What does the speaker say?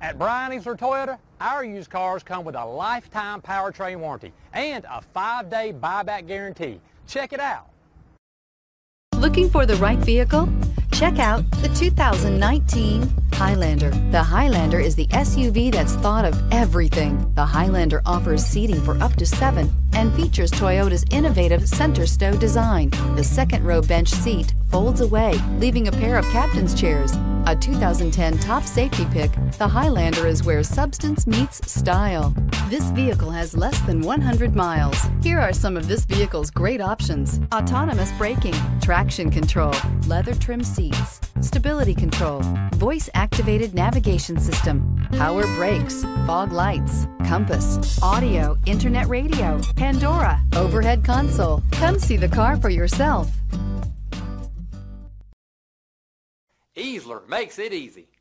At Bryan Easler Toyota, our used cars come with a lifetime powertrain warranty and a 5-day buyback guarantee. Check it out. Looking for the right vehicle? Check out the 2019 Highlander. The Highlander is the SUV that's thought of everything. The Highlander offers seating for up to 7 and features Toyota's innovative center stow design. The second row bench seat folds away, leaving a pair of captain's chairs. A 2010 top safety pick, the Highlander is where substance meets style. This vehicle has less than 100 miles. Here are some of this vehicle's great options: autonomous braking, traction control, leather trim seats, stability control, voice-activated navigation system, power brakes, fog lights, compass, audio, internet radio, Pandora, overhead console. Come see the car for yourself. Easler makes it easy.